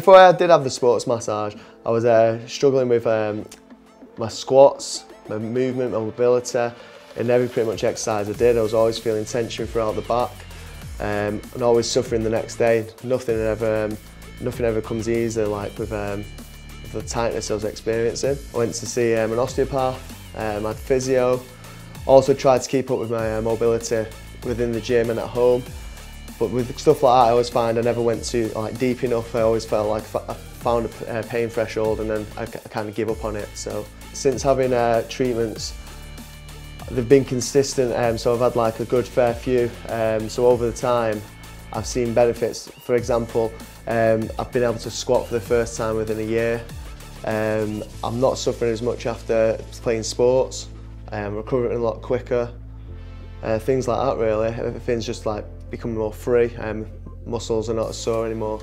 Before I did have the sports massage, I was struggling with my squats, my movement, my mobility, and every pretty much exercise I did, I was always feeling tension throughout the back, and always suffering the next day. Nothing ever comes easy like with the tightness I was experiencing. I went to see an osteopath, had physio, also tried to keep up with my mobility within the gym and at home. But with stuff like that, I always find I never went to like deep enough. I always felt like I found a pain threshold, and then I kind of give up on it. So since having treatments, they've been consistent. So I've had like a good fair few. So over the time, I've seen benefits. For example, I've been able to squat for the first time within a year. I'm not suffering as much after playing sports. Recovering a lot quicker. Things like that, really. Everything's just like becoming more free, muscles are not as sore anymore.